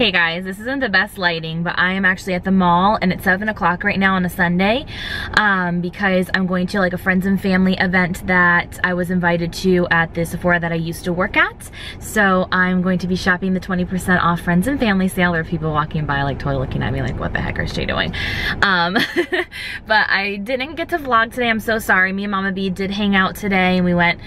Hey guys, this isn't the best lighting, but I am actually at the mall and it's 7 o'clock right now on a Sunday because I'm going to like a friends and family event that I was invited to at the Sephora that I used to work at. So I'm going to be shopping the 20% off friends and family sale. There are people walking by like totally looking at me like, what the heck is she doing? But I didn't get to vlog today, I'm so sorry. Me and Mama Bee did hang out today and we went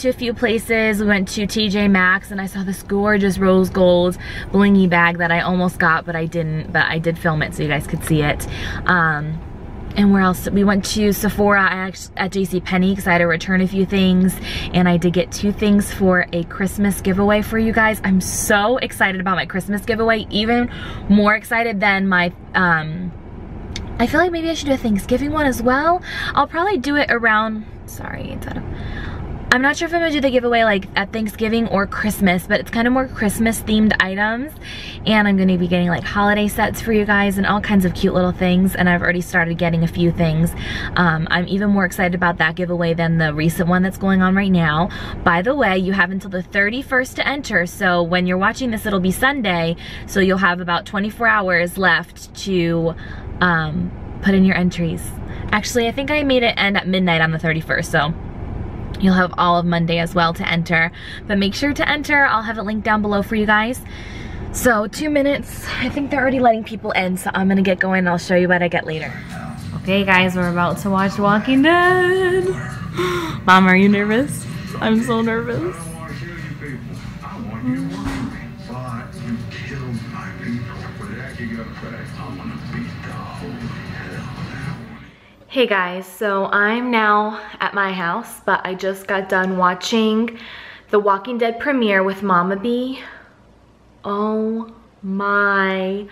to a few places. We went to TJ Maxx and I saw this gorgeous rose gold blingy bag that I almost got, but I didn't, but I did film it so you guys could see it. And where else? We went to Sephora at JCPenney because I had to return a few things, and I did get 2 things for a Christmas giveaway for you guys. I'm so excited about my Christmas giveaway, even more excited than my, I feel like maybe I should do a Thanksgiving one as well. I'll probably do it around, sorry, instead of, I'm not sure if I'm gonna do the giveaway like at Thanksgiving or Christmas, but it's kind of more Christmas themed items. And I'm gonna be getting like holiday sets for you guys and all kinds of cute little things. And I've already started getting a few things. I'm even more excited about that giveaway than the recent one that's going on right now. By the way, you have until the 31st to enter. So when you're watching this, it'll be Sunday. So you'll have about 24 hours left to put in your entries. Actually, I think I made it end at midnight on the 31st, so you'll have all of Monday as well to enter. But make sure to enter. I'll have it linked down below for you guys. So 2 minutes. I think they're already letting people in, so I'm gonna get going and I'll show you what I get later. Okay guys, we're about to watch The Walking Dead. Mom, are you nervous? I'm so nervous. Hey guys, so I'm now at my house, but I just got done watching The Walking Dead premiere with Mama Bee. Oh my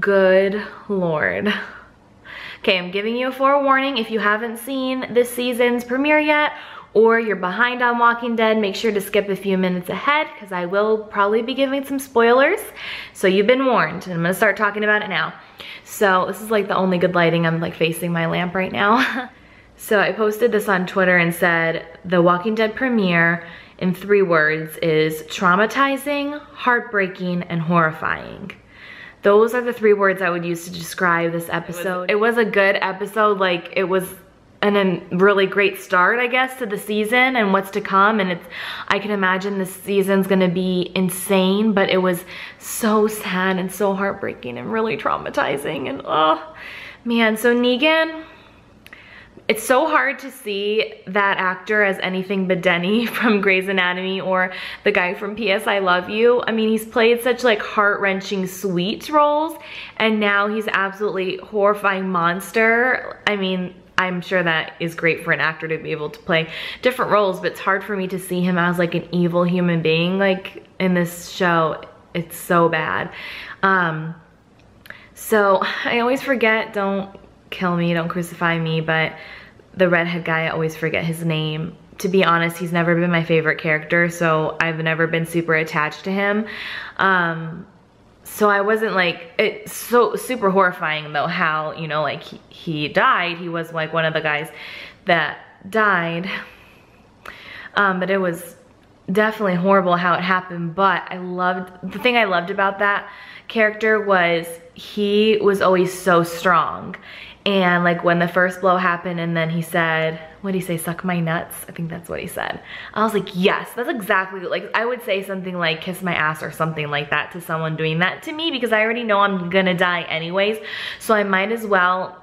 good lord. Okay, I'm giving you a forewarning. If you haven't seen this season's premiere yet, or you're behind on Walking Dead, make sure to skip a few minutes ahead because I will probably be giving some spoilers. So you've been warned, and I'm gonna start talking about it now. So this is like the only good lighting. I'm like facing my lamp right now. So I posted this on Twitter and said, The Walking Dead premiere in 3 words is traumatizing, heartbreaking, and horrifying. Those are the 3 words I would use to describe this episode. It was a good episode. Like it was a really great start, I guess, to the season and what's to come. And it's, I can imagine this season's gonna be insane, but it was so sad and so heartbreaking and really traumatizing. And oh man, so Negan, it's so hard to see that actor as anything but Denny from Grey's Anatomy or the guy from PS I Love You. I mean, he's played such like heart-wrenching sweet roles, and now he's absolutely horrifying monster. I mean, I'm sure that is great for an actor to be able to play different roles, but it's hard for me to see him as like an evil human being. Like in this show, it's so bad. So I always forget, don't kill me, don't crucify me, but the redhead guy, I always forget his name. To be honest, he's never been my favorite character, so I've never been super attached to him. So I wasn't like, it's so super horrifying though how, you know, like he died. He was like one of the guys that died. But it was definitely horrible how it happened. But I loved, the thing I loved about that character was he was always so strong. And like when the first blow happened and then he said, what did he say? Suck my nuts? I think that's what he said. I was like, yes, that's exactly, like I would say something like kiss my ass or something like that to someone doing that to me because I already know I'm gonna die anyways. So I might as well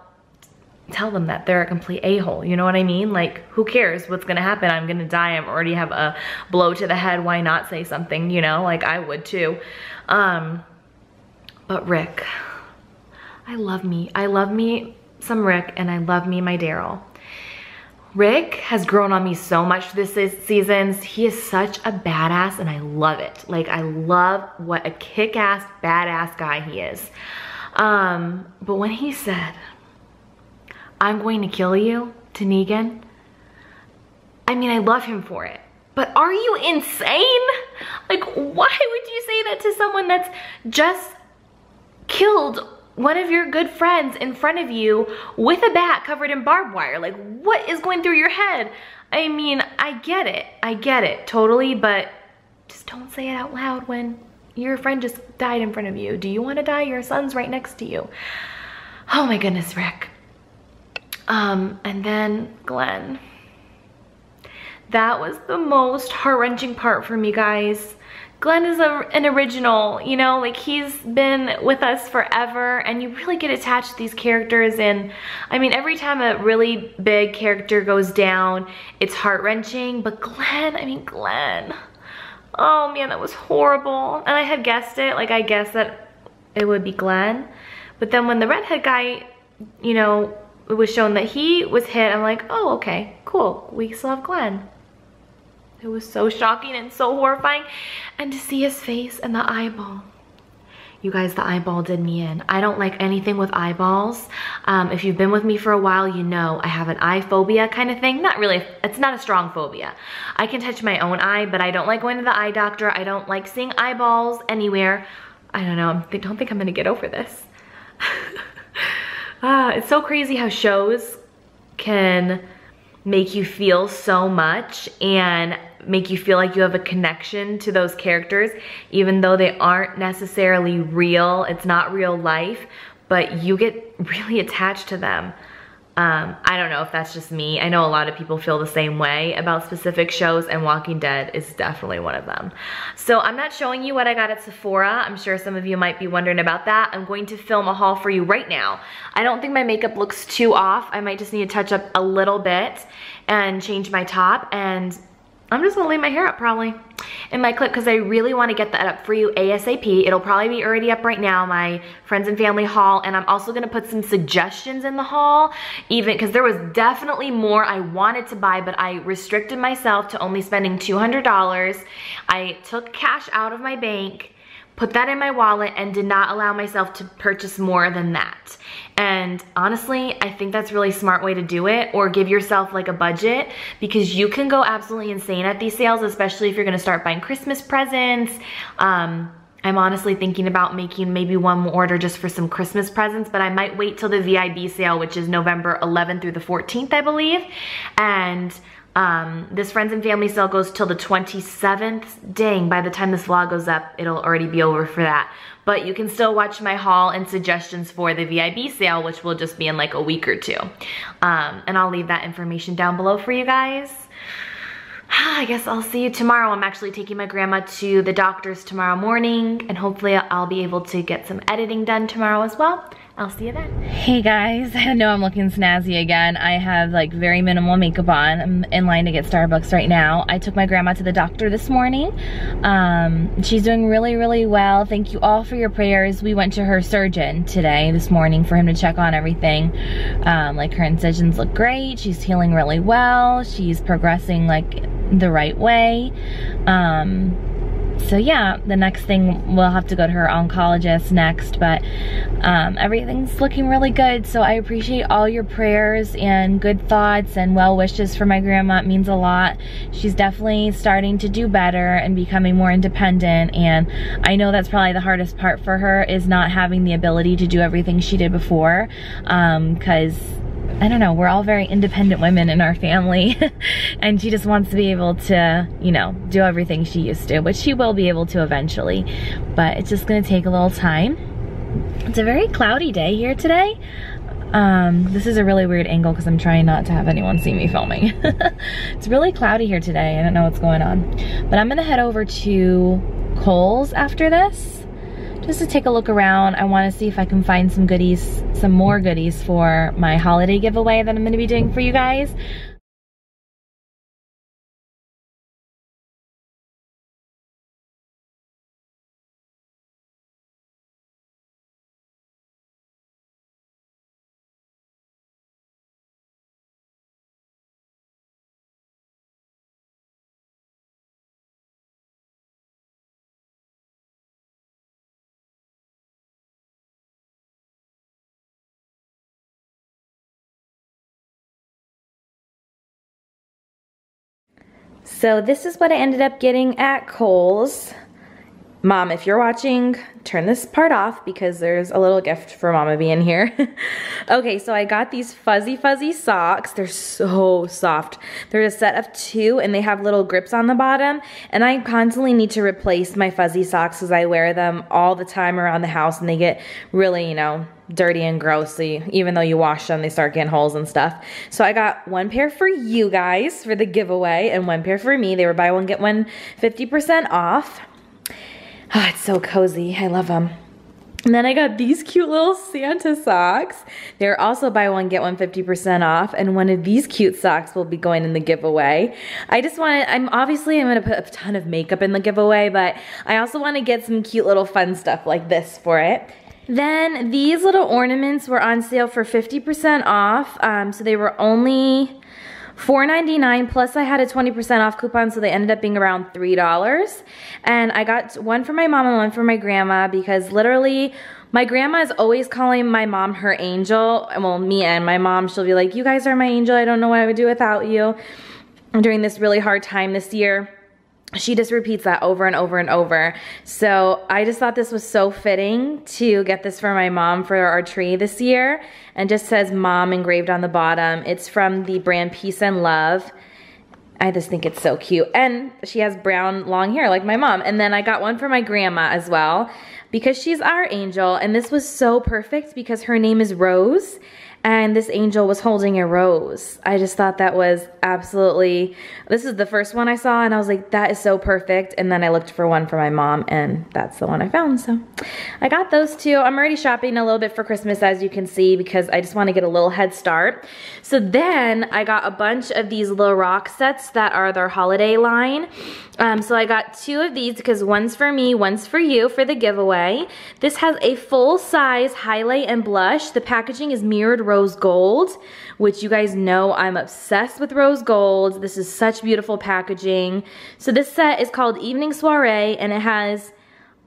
tell them that they're a complete a-hole. You know what I mean? Like who cares what's gonna happen? I'm gonna die. I already have a blow to the head. Why not say something? You know, like I would too. But Rick, I love me some Rick and I love me my Daryl. Rick has grown on me so much this season. He is such a badass and I love it. Like I love what a kick-ass, badass guy he is. But when he said, I'm going to kill you to Negan, I mean, I love him for it. But are you insane? Like why would you say that to someone that's just killed one of your good friends in front of you with a bat covered in barbed wire? Like what is going through your head? I mean, I get it totally, but just don't say it out loud when Your friend just died in front of you. Do you want to die? Your son's right next to you. Oh my goodness, Rick. And then Glenn. That was the most heart-wrenching part for me, guys. Glenn is an original, you know, like he's been with us forever, and you really get attached to these characters. And I mean, every time a really big character goes down, it's heart-wrenching. But Glenn, I mean, Glenn. Oh man, that was horrible. And I had guessed it, like I guessed that it would be Glenn. But then when the redhead guy, you know, it was shown that he was hit, I'm like, oh, okay, cool. We still have Glenn. It was so shocking and so horrifying. And to see his face and the eyeball. You guys, the eyeball did me in. I don't like anything with eyeballs. If you've been with me for a while, you know I have an eye phobia kind of thing. Not really, it's not a strong phobia. I can touch my own eye, but I don't like going to the eye doctor. I don't like seeing eyeballs anywhere. I don't know, I don't think I'm gonna get over this. It's so crazy how shows can make you feel so much and make you feel like you have a connection to those characters, even though they aren't necessarily real. It's not real life, but you get really attached to them. I don't know if that's just me. I know a lot of people feel the same way about specific shows, and Walking Dead is definitely one of them. So I'm not showing you what I got at Sephora. I'm sure some of you might be wondering about that. I'm going to film a haul for you right now. I don't think my makeup looks too off. I might just need to touch up a little bit and change my top, and I'm just gonna leave my hair up probably in my clip because I really want to get that up for you ASAP. It'll probably be already up right now, my friends and family haul, and I'm also gonna put some suggestions in the haul, even because there was definitely more I wanted to buy, but I restricted myself to only spending $200. I took cash out of my bank, put that in my wallet, and did not allow myself to purchase more than that. And honestly, I think that's a really smart way to do it, or give yourself like a budget, because you can go absolutely insane at these sales, especially if you're gonna start buying Christmas presents. I'm honestly thinking about making maybe one more order just for some Christmas presents, but I might wait till the VIB sale, which is November 11th through the 14th, I believe. And this friends and family sale goes till the 27th. Dang, by the time this vlog goes up, it'll already be over for that. But you can still watch my haul and suggestions for the VIB sale, which will just be in like a week or two. And I'll leave that information down below for you guys. I guess I'll see you tomorrow. I'm actually taking my grandma to the doctor's tomorrow morning, and hopefully I'll be able to get some editing done tomorrow as well. I'll see you then. Hey guys, I know I'm looking snazzy again. I have like very minimal makeup on. I'm in line to get Starbucks right now. I took my grandma to the doctor this morning. She's doing really, really well. Thank you all for your prayers. We went to her surgeon today, this morning, for him to check on everything. Like her incisions look great. She's healing really well. She's progressing like the right way. So yeah, the next thing, we'll have to go to her oncologist next, but everything's looking really good. So I appreciate all your prayers and good thoughts and well wishes for my grandma. It means a lot. She's definitely starting to do better and becoming more independent, and I know that's probably the hardest part for her, is not having the ability to do everything she did before, because I don't know, we're all very independent women in our family, and she just wants to be able to, you know, do everything she used to, but she will be able to eventually, but it's just gonna take a little time. It's a very cloudy day here today. This is a really weird angle because I'm trying not to have anyone see me filming. It's really cloudy here today. I don't know what's going on, but I'm gonna head over to Kohl's after this just to take a look around. I want to see if I can find some goodies, some more goodies for my holiday giveaway that I'm going to be doing for you guys. So this is what I ended up getting at Kohl's. Mom, if you're watching, turn this part off because there's a little gift for Mama Bee in here. Okay, so I got these fuzzy socks. They're so soft. They're a set of two and they have little grips on the bottom. And I constantly need to replace my fuzzy socks because I wear them all the time around the house and they get really, you know, dirty and gross. So you, even though you wash them, they start getting holes and stuff. So I got one pair for you guys for the giveaway and one pair for me. They were buy one, get one 50% off. Oh, it's so cozy. I love them. And then I got these cute little Santa socks. They're also buy one, get one 50% off. And one of these cute socks will be going in the giveaway. I just wanted, I'm going to put a ton of makeup in the giveaway, but I also want to get some cute little fun stuff like this for it. Then these little ornaments were on sale for 50% off. So they were only $4.99 plus I had a 20% off coupon, so they ended up being around $3. And I got one for my mom and one for my grandma because literally my grandma is always calling my mom her angel. Well, me and my mom, she'll be like, you guys are my angel. I don't know what I would do without you. I'm during this really hard time this year. She just repeats that over and over and over. So I just thought this was so fitting to get this for my mom for our tree this year. And just says mom engraved on the bottom. It's from the brand Peace and Love. I just think it's so cute. And she has brown long hair like my mom. And then I got one for my grandma as well because she's our angel. And this was so perfect because her name is Rose. And this angel was holding a rose. I just thought that was absolutely, this is the first one I saw and I was like, that is so perfect. And then I looked for one for my mom and that's the one I found. So I got those two. I'm already shopping a little bit for Christmas as you can see because I just want to get a little head start. So then I got a bunch of these Lil Rock sets that are their holiday line. So I got two of these because one's for me, one's for you for the giveaway. This has a full size highlight and blush. The packaging is mirrored rose gold, which you guys know I'm obsessed with rose gold. This is such beautiful packaging. So this set is called Evening Soiree and it has,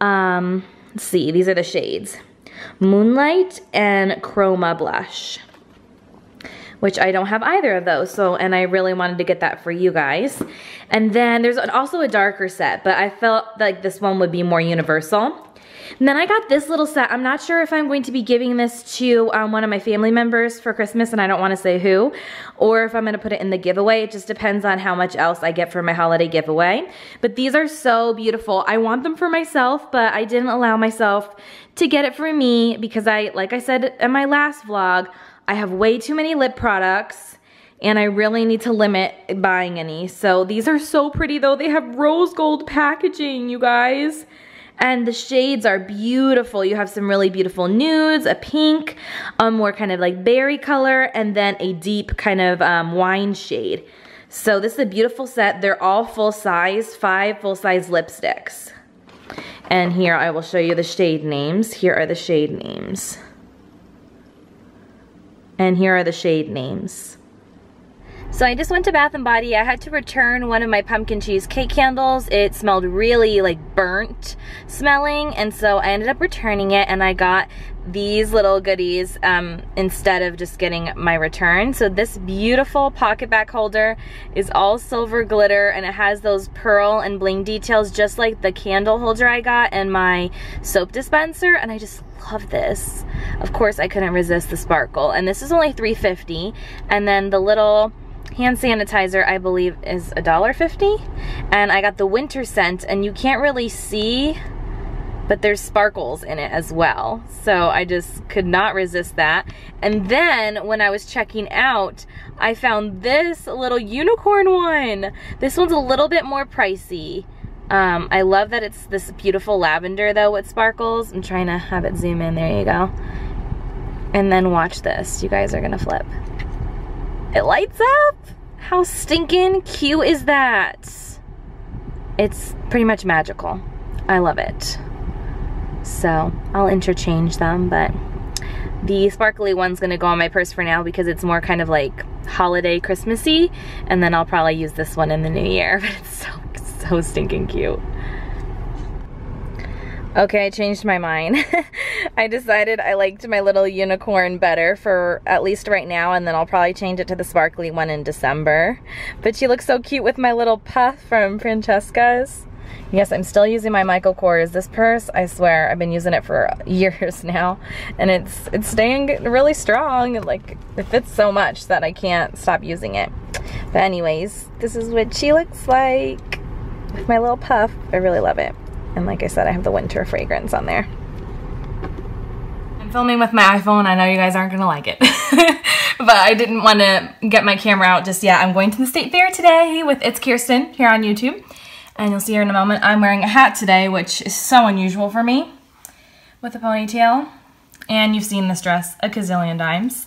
let's see, these are the shades. Moonlight and Chroma Blush, which I don't have either of those. So, and I really wanted to get that for you guys. And then there's also a darker set, but I felt like this one would be more universal. And then I got this little set. I'm not sure if I'm going to be giving this to one of my family members for Christmas, and I don't want to say who, or if I'm going to put it in the giveaway. It just depends on how much else I get for my holiday giveaway. But these are so beautiful. I want them for myself, but I didn't allow myself to get it for me because I, like I said in my last vlog, I have way too many lip products. And I really need to limit buying any. So these are so pretty though. They have rose gold packaging, you guys. And the shades are beautiful. You have some really beautiful nudes, a pink, a more kind of like berry color, and then a deep kind of wine shade. So this is a beautiful set. They're all full size, 5 full size lipsticks. And here I will show you the shade names. Here are the shade names. And here are the shade names. So I just went to Bath and Body. I had to return one of my pumpkin cheesecake candles. It smelled really like burnt smelling, and so I ended up returning it and I got these little goodies instead of just getting my return. So this beautiful pocket back holder is all silver glitter and it has those pearl and bling details just like the candle holder I got and my soap dispenser, and I just love this. Of course I couldn't resist the sparkle, and this is only $3.50, and then the little hand sanitizer I believe is $1.50, and I got the winter scent, and you can't really see, but there's sparkles in it as well. So I just could not resist that. And then when I was checking out, I found this little unicorn one. This one's a little bit more pricey. I love that it's this beautiful lavender though with sparkles. I'm trying to have it zoom in, there you go. And then watch this, you guys are gonna flip. It lights up. How stinking cute is that? It's pretty much magical. I love it. So I'll interchange them, but the sparkly one's gonna go on my purse for now because it's more kind of like holiday Christmassy, and then I'll probably use this one in the new year, but it's so stinking cute. Okay, I changed my mind. I decided I liked my little unicorn better for at least right now, and then I'll probably change it to the sparkly one in December. But she looks so cute with my little puff from Francesca's. Yes, I'm still using my Michael Kors. This purse, I swear, I've been using it for years now, and it's staying really strong. Like, it fits so much that I can't stop using it. But anyways, this is what she looks like with my little puff. I really love it. And like I said, I have the winter fragrance on there. I'm filming with my iPhone. I know you guys aren't gonna like it. But I didn't want to get my camera out just yet. I'm going to the State Fair today with It's Kirsten here on YouTube. And you'll see her in a moment. I'm wearing a hat today, which is so unusual for me, with a ponytail. And you've seen this dress a gazillion times.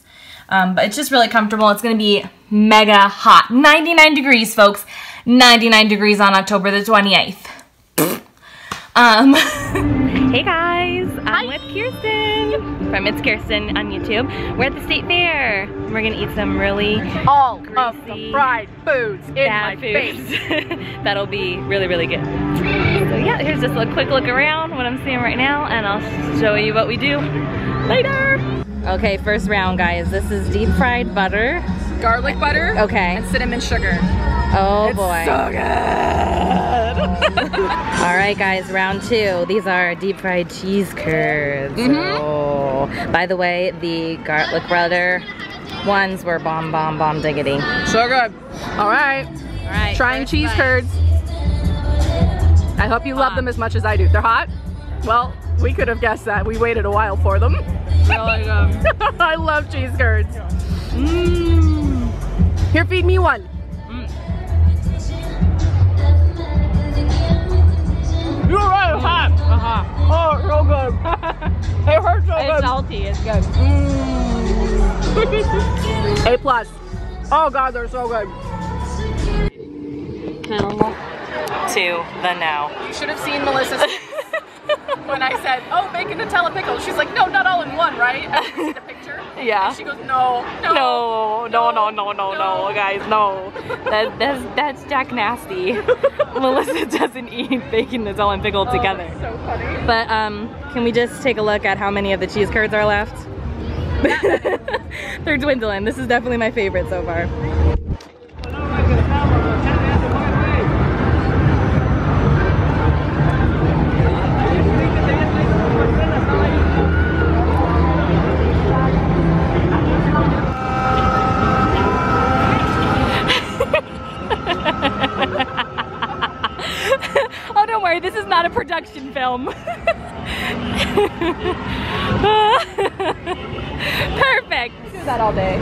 But it's just really comfortable. It's going to be mega hot. 99 degrees, folks. 99 degrees on October the 28th. Hey guys, I'm with Kirsten from It's Kirsten on YouTube. We're at the State Fair. We're gonna eat some really all of the fried foods in my face. That'll be really, really good. So yeah, here's just a quick look around what I'm seeing right now, and I'll show you what we do later. Okay, first round, guys. This is deep fried butter, garlic butter, okay, and cinnamon sugar. Oh boy. So good. All right, guys, round two. These are deep fried cheese curds. Mm-hmm. Oh. By the way, the garlic butter ones were bomb, bomb, bomb diggity. So good. All right. All right. Trying cheese curds. I hope you love them as much as I do. They're hot? Well, we could have guessed that. We waited a while for them. Really good. I love cheese curds. Mm. Here, feed me one. You're right, it's hot. Uh-huh. Oh, it's so good. It hurts so good. It's salty, it's good. Mm. A plus. Oh God, they're so good. To the now. You should have seen Melissa's when I said, oh, bacon, Nutella, pickle. She's like, no, not all in one, right? I see the picture. Yeah. And she goes, no, no, no, no, no, no, no, no, guys, no. That's Jack Nasty. Melissa doesn't eat bacon, Nutella, and pickle together. That's so funny. But can we just take a look at how many of the cheese curds are left? They're dwindling. This is definitely my favorite so far. This is not a production film. Perfect. I do that all day.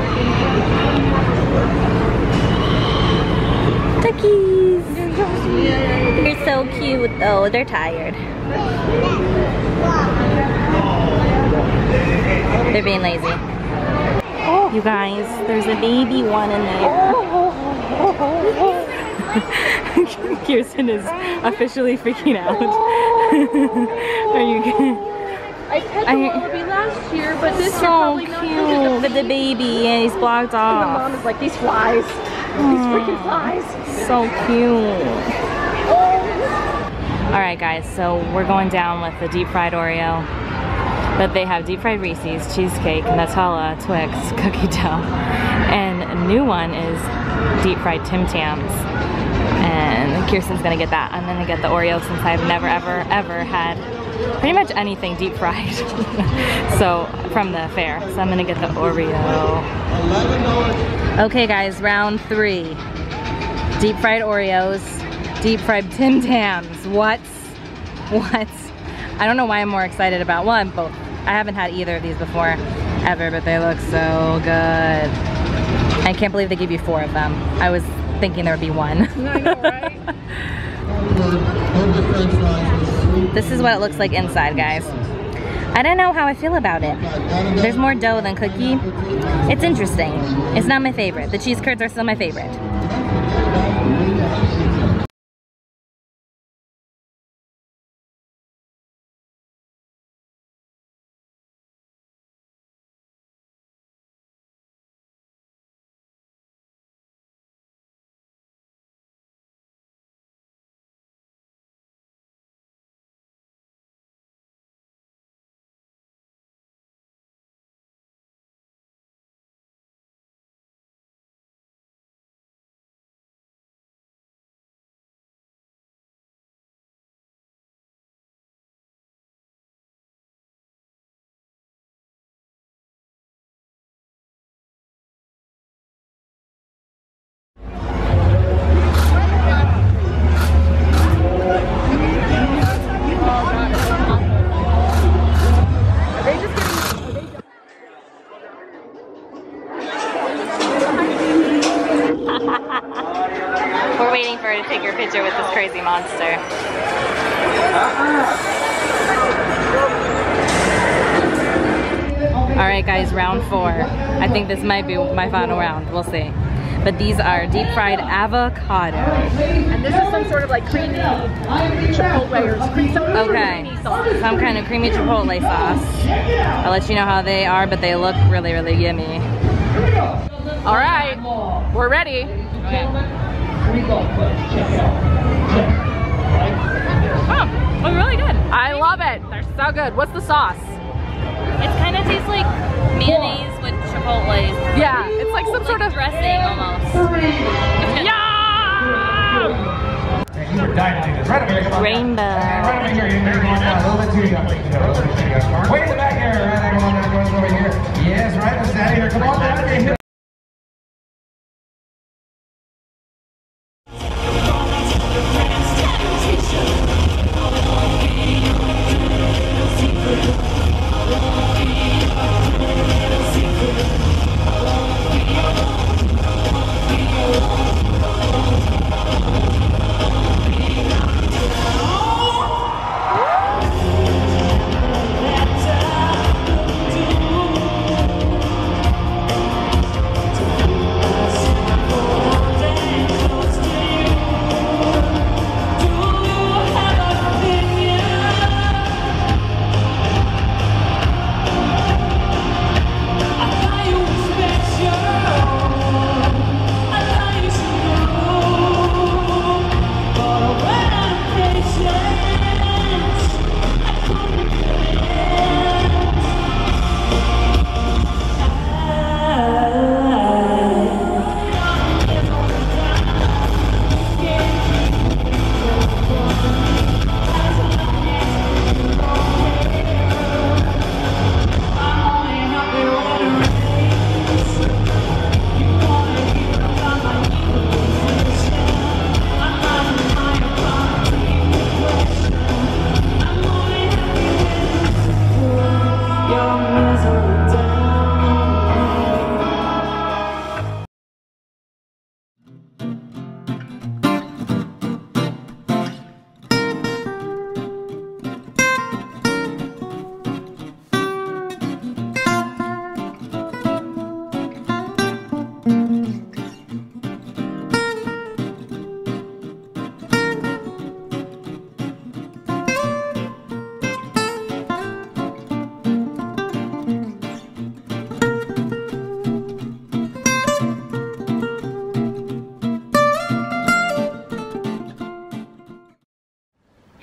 Duckies. They're so cute though. They're tired. They're being lazy. Oh, you guys, there's a baby one in there. Oh. Kirsten is officially freaking out. Are you kidding? I picked a wallaby last year, but this year probably not. So cute with the baby, and he's blocked off. And the mom is like, these flies, these freaking flies. So cute. All right, guys. So we're going down with the deep fried Oreo, but they have deep fried Reese's, cheesecake, Nutella, Twix, cookie dough, and a new one is deep fried Tim Tams. And Kirsten's gonna get that. I'm gonna get the Oreo since I've never ever had pretty much anything deep fried. So from the fair. So I'm gonna get the Oreo. Okay guys, round three. Deep fried Oreos, deep fried Tim Tams. What? I don't know why I'm more excited about one, but I haven't had either of these before ever, but they look so good. I can't believe they give you four of them. I was thinking there would be one. No, I know, right? This is what it looks like inside, guys. I don't know how I feel about it. There's more dough than cookie. It's interesting. It's not my favorite. The cheese curds are still my favorite. We're waiting for her to take your picture with this crazy monster. Alright guys, round 4. I think this might be my final round, we'll see. But these are deep fried avocado. And this is some sort of like creamy chipotle or some kind of creamy chipotle sauce. I'll let you know how they are, but they look really, really yummy. All right, we're ready. Oh, they're really good. I love it. They're so good. What's the sauce? It kind of tastes like mayonnaise with chipotle. Yeah, it's like some sort of dressing almost. Yeah! Rainbow. Way in the back here. Yes, right. Let's out of here. Come on down.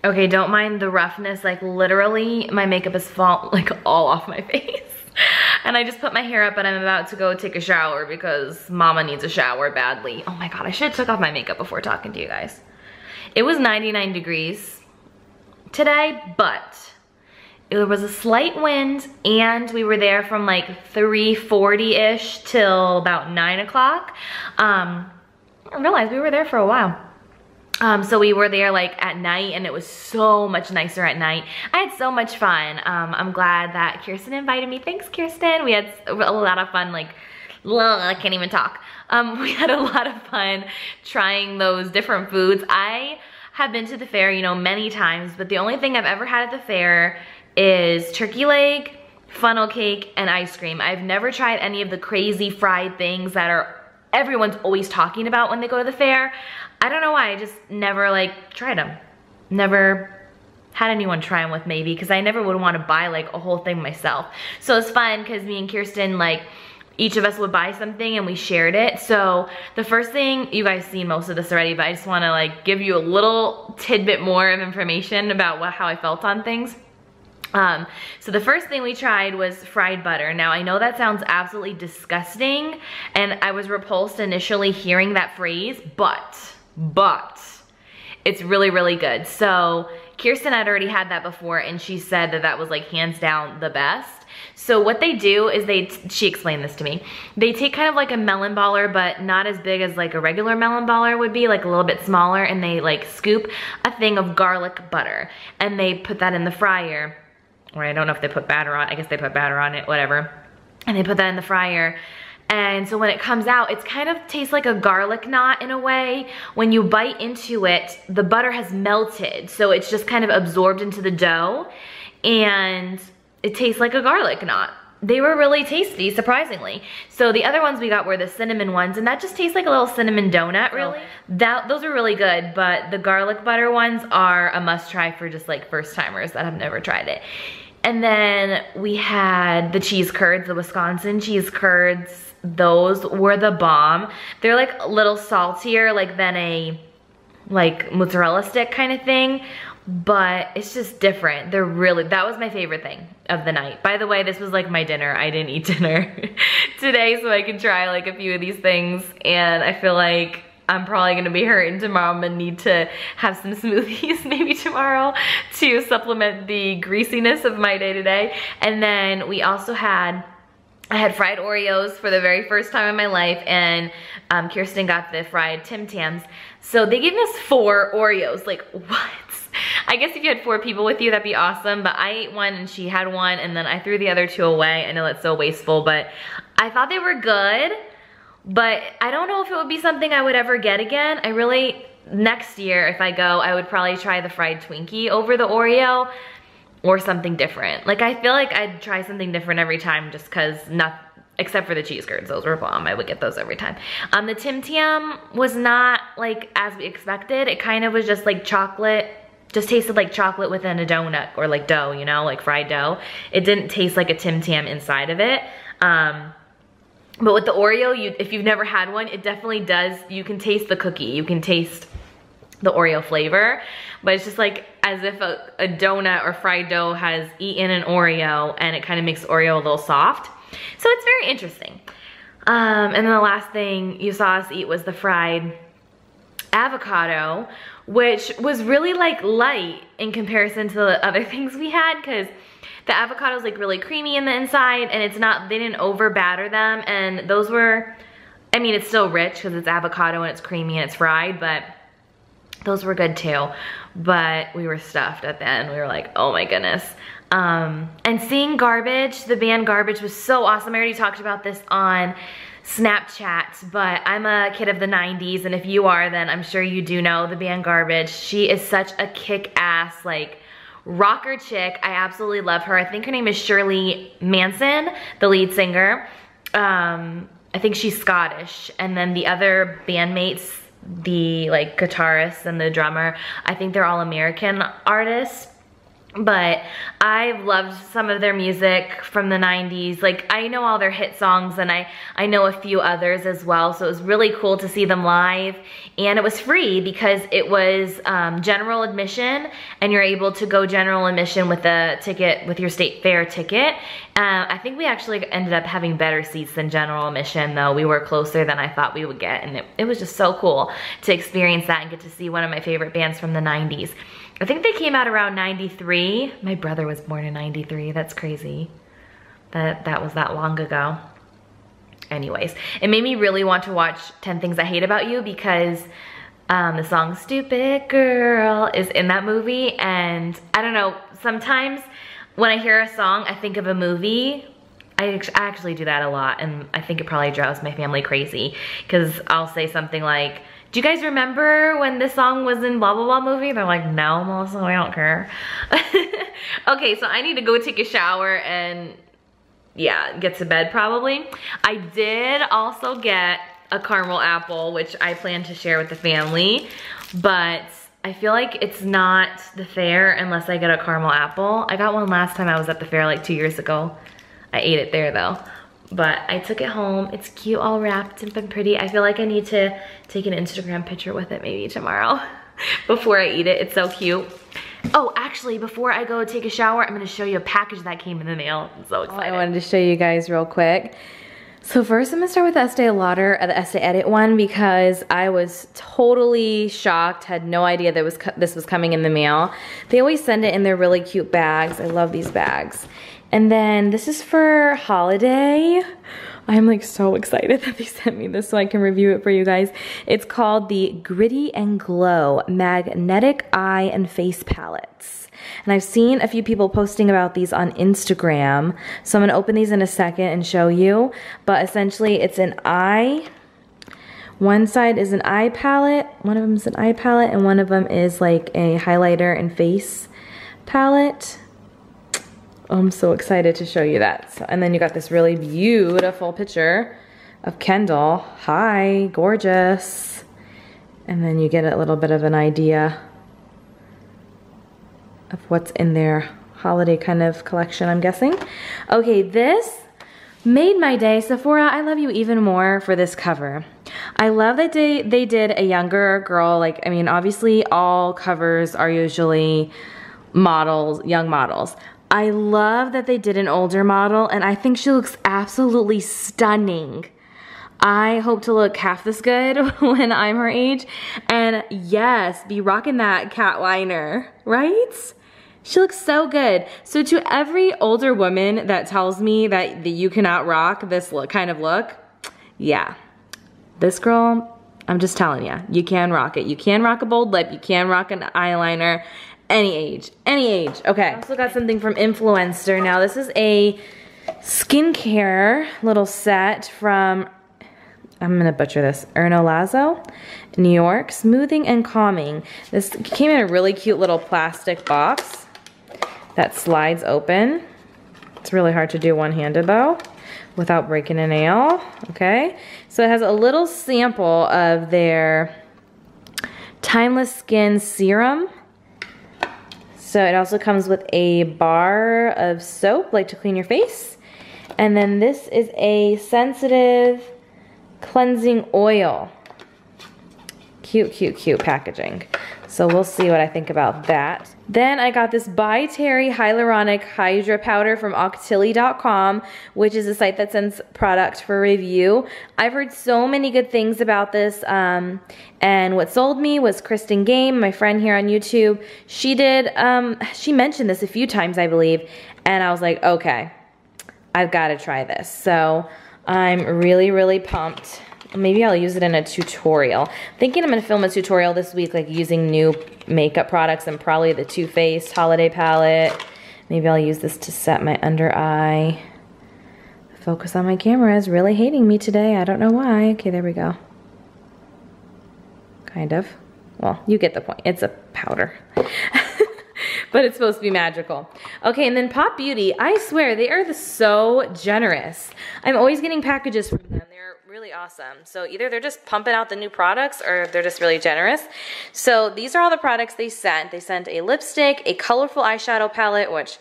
Okay, don't mind the roughness, like literally my makeup is all off my face. And I just put my hair up and I'm about to go take a shower because mama needs a shower badly. Oh my god, I should have took off my makeup before talking to you guys. It was 99 degrees today, but it was a slight wind and we were there from like 3:40-ish till about 9 o'clock. I didn't realize we were there for a while. So we were there like at night and it was so much nicer at night. I had so much fun. I'm glad that Kirsten invited me. Thanks, Kirsten. We had a lot of fun, like, I can't even talk. We had a lot of fun trying those different foods. I have been to the fair, you know, many times, but the only thing I've ever had at the fair is turkey leg, funnel cake, and ice cream. I've never tried any of the crazy fried things that everyone's always talking about when they go to the fair. I don't know why, I just never like tried them. Never had anyone try them with maybe, because I never would want to buy like a whole thing myself. So it's fun because me and Kirsten, like each of us would buy something and we shared it. So the first thing, you guys seen most of this already, but I just want to like give you a little tidbit more of information about how I felt on things. So the first thing we tried was fried butter. Now I know that sounds absolutely disgusting and I was repulsed initially hearing that phrase, but it's really, really good. So Kirsten had already had that before and she said that that was like hands down the best. So what they do is she explained this to me. They take kind of like a melon baller, but not as big as like a regular melon baller would be, like a little bit smaller, and they like scoop a thing of garlic butter and they put that in the fryer. Or I don't know if they put batter on, I guess they put batter on it, whatever. And they put that in the fryer And so when it comes out, it's kind of tastes like a garlic knot in a way. When you bite into it, the butter has melted, so it's just kind of absorbed into the dough, and it tastes like a garlic knot. They were really tasty, surprisingly. So the other ones we got were the cinnamon ones, and that just tastes like a little cinnamon donut, really. Those are really good, but the garlic butter ones are a must try for just like first timers that have never tried it. And then we had the cheese curds, the Wisconsin cheese curds. Those were the bomb. They're like a little saltier than a mozzarella stick kind of thing. But it's just different. They're really, that was my favorite thing of the night. By the way, this was like my dinner. I didn't eat dinner today, so I could try like a few of these things. And I feel like I'm probably gonna be hurting tomorrow. I'm gonna need to have some smoothies maybe tomorrow to supplement the greasiness of my day today. And then we also had, I had fried Oreos for the very first time in my life, and Kirsten got the fried Tim Tams. So they gave us 4 Oreos, like what? I guess if you had 4 people with you, that'd be awesome, but I ate one and she had one, and then I threw the other 2 away. I know that's so wasteful, but I thought they were good, but I don't know if it would be something I would ever get again. I really, next year if I go, I would probably try the fried Twinkie over the Oreo, or something different. Like I feel like I'd try something different every time just cause nothing, except for the cheese curds. Those were bomb, I would get those every time. The Tim Tam was not like as we expected. It kind of was just like chocolate, just tasted like chocolate within a donut or like dough, you know, like fried dough. It didn't taste like a Tim Tam inside of it. But with the Oreo, if you've never had one, it definitely does, you can taste the cookie, you can taste the Oreo flavor, but it's just like as if a donut or fried dough has eaten an Oreo, and it kind of makes Oreo a little soft. So it's very interesting. And then the last thing you saw us eat was the fried avocado, which was really like light in comparison to the other things we had, because the avocado is like really creamy in the inside, and it's not, they didn't over batter them, and those were, I mean it's still rich because it's avocado and it's creamy and it's fried, but those were good too. But we were stuffed at the end. We were like, oh my goodness. And seeing Garbage, the band Garbage, was so awesome. I already talked about this on Snapchat, but I'm a kid of the 90s, and if you are, then I'm sure you do know the band Garbage. She is such a kick-ass, like, rocker chick. I absolutely love her. I think her name is Shirley Manson, the lead singer. I think she's Scottish. And then the other bandmates, the like guitarist and the drummer, I think they're all American artists, but I've loved some of their music from the 90s. Like I know all their hit songs, and I know a few others as well, so it was really cool to see them live. And it was free because it was general admission, and you're able to go general admission with a ticket, with your State Fair ticket. I think we actually ended up having better seats than general admission though. We were closer than I thought we would get, and it was just so cool to experience that and get to see one of my favorite bands from the 90s. I think they came out around 93. My brother was born in 93. That's crazy. That was that long ago. Anyways, it made me really want to watch 10 Things I Hate About You, because the song Stupid Girl is in that movie. And I don't know, sometimes when I hear a song, I think of a movie. I actually do that a lot, and I think it probably drives my family crazy, because I'll say something like, do you guys remember when this song was in blah, blah, blah movie? They're like, no, Melissa, I don't care. Okay, so I need to go take a shower and, yeah, get to bed probably. I did also get a caramel apple, which I plan to share with the family, but I feel like it's not the fair unless I get a caramel apple. I got one last time I was at the fair like 2 years ago. I ate it there though. But I took it home. It's cute, all wrapped up and pretty. I feel like I need to take an Instagram picture with it maybe tomorrow before I eat it. It's so cute. Oh, actually, before I go take a shower, I'm going to show you a package that came in the mail. I'm so excited. I wanted to show you guys real quick. So first I'm going to start with Estee Lauder, the Estee Edit one, because I was totally shocked, had no idea that this was coming in the mail. They always send it in their really cute bags. I love these bags. And then this is for holiday. I'm like so excited that they sent me this so I can review it for you guys. It's called the Gritty and Glow Magnetic Eye and Face Palettes. And I've seen a few people posting about these on Instagram. So I'm gonna open these in a second and show you. But essentially it's an eye. One side is an eye palette. One of them is an eye palette and one of them is like a highlighter and face palette. I'm so excited to show you that. So, and then you got this really beautiful picture of Kendall. Hi, gorgeous. And then you get a little bit of an idea of what's in their holiday kind of collection, I'm guessing. Okay, this made my day. Sephora, I love you even more for this cover. I love that they did a younger girl. Like, I mean, obviously all covers are usually models, young models. I love that they did an older model, and I think she looks absolutely stunning. I hope to look half this good when I'm her age. And yes, be rocking that cat liner, right? She looks so good. So to every older woman that tells me that you cannot rock this look, kind of look, yeah, this girl, I'm just telling you, you can rock it. You can rock a bold lip, you can rock an eyeliner. Any age, any age. Okay. I also got something from Influenster. Now this is a skincare little set from, I'm gonna butcher this, Erno Laszlo, New York, smoothing and calming. This came in a really cute little plastic box that slides open. It's really hard to do one-handed though, without breaking a nail. Okay. So it has a little sample of their Timeless Skin Serum. So it also comes with a bar of soap, like to clean your face. And then this is a sensitive cleansing oil. Cute, cute, cute packaging. So we'll see what I think about that. Then I got this By Terry Hyaluronic Hydra Powder from octilly.com, which is a site that sends product for review. I've heard so many good things about this, and what sold me was Kristen Game, my friend here on YouTube. She did, she mentioned this a few times, I believe, and I was like, okay, I've got to try this. So I'm really, really pumped. Maybe I'll use it in a tutorial. I'm thinking I'm gonna film a tutorial this week, like using new makeup products and probably the Too Faced holiday palette. Maybe I'll use this to set my under eye. The focus on my camera is really hating me today. I don't know why. Okay, there we go. Kind of. Well, you get the point. It's a powder. But it's supposed to be magical. Okay, and then Pop Beauty. I swear, they are so generous. I'm always getting packages from them. They're really awesome. So either they're just pumping out the new products or they're just really generous. So these are all the products they sent. They sent a lipstick, a colorful eyeshadow palette, which,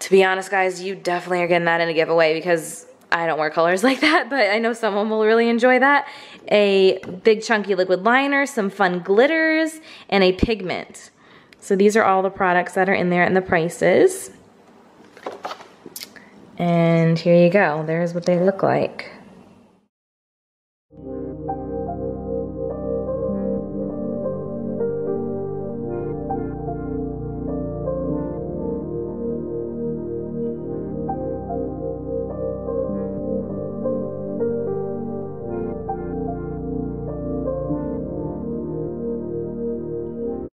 to be honest, guys, you definitely are getting that in a giveaway because I don't wear colors like that, but I know someone will really enjoy that. A big chunky liquid liner, some fun glitters, and a pigment. So these are all the products that are in there and the prices. And here you go. There's what they look like.